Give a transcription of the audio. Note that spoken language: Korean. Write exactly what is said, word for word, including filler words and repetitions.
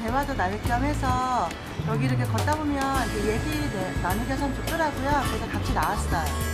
대화도 나눌 겸 해서 여기 이렇게 걷다 보면 얘기 나누기가 참 좋더라고요. 그래서 같이 나왔어요.